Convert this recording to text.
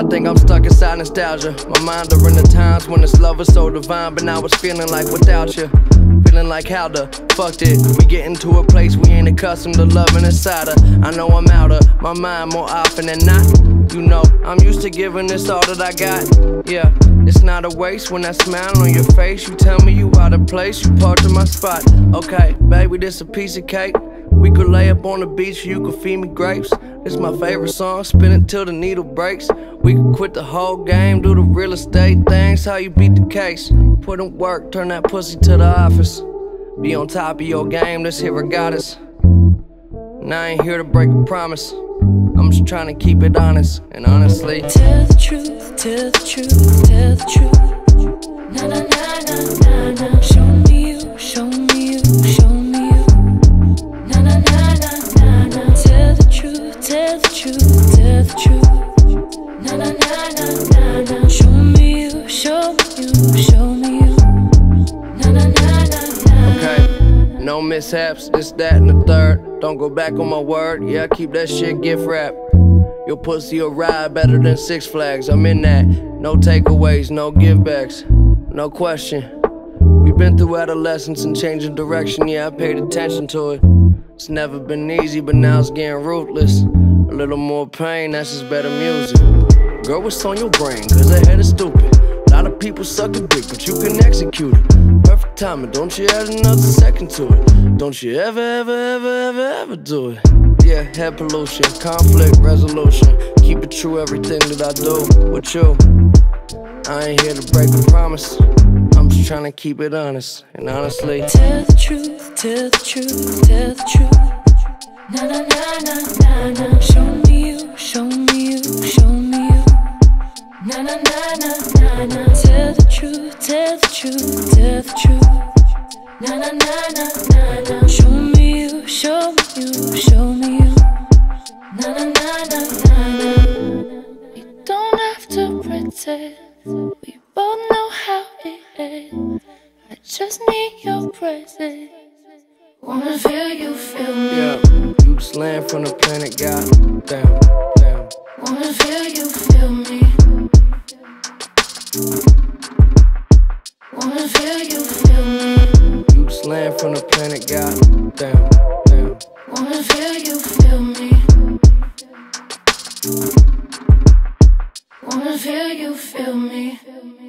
I think I'm stuck inside nostalgia. My mind during the times when this love was so divine, but now it's feeling like without you. Feeling like how the fuck did we get into a place we ain't accustomed to loving inside of. I know I'm out of my mind more often than not. You know, I'm used to giving this all that I got. Yeah, it's not a waste when I smile on your face. You tell me you out of place, you parked my spot. Okay, baby, this a piece of cake. We could lay up on the beach, you could feed me grapes. This my favorite song, spin it till the needle breaks. We could quit the whole game, do the real estate things, how you beat the case. Put in work, turn that pussy to the office. Be on top of your game, this here regattas. And I ain't here to break a promise, I'm just trying to keep it honest, and honestly. Tell the truth, tell the truth, tell the truth. Na na na na na na. Show me you, show me you, show me you. Na na na na na na. Tell the truth, tell the truth, tell the truth. Na na na na na na. Show me you, show me you, show me you. Na na na na na. Okay, no mishaps, this, that, and the third. Don't go back on my word, yeah, keep that shit gift wrapped. Your pussy a ride better than Six Flags, I'm in that. No takeaways, no givebacks, no question. We've been through adolescence and changing direction, yeah, I paid attention to it. It's never been easy, but now it's getting ruthless. A little more pain, that's just better music. Girl, what's on your brain? Cause the head is stupid. A lot of people suck a dick, but you can execute it. Perfect timing, don't you add another second to it. Don't you ever, ever, ever, ever, ever do it. Yeah, head pollution, conflict resolution. Keep it true, everything that I do with you. I ain't here to break a promise, I'm just trying to keep it honest, and honestly. Tell the truth, tell the truth, tell the truth. Na na na na na na. Show me you, show me you, show me you. Na na na na na na. Tell the truth, tell the truth, tell the truth. Na na na na na na. Show me you, show me you, show me you. Na na na na na na. You don't have to pretend. We both know how it ends. I just need your presence. Wanna feel you, feel me. Yeah, you slammed from the planet, God damn, damn. Wanna feel you, feel me. Wanna feel you, feel me. You slammed from the planet, God damn, damn. Wanna feel you, feel me. Wanna feel you, feel me.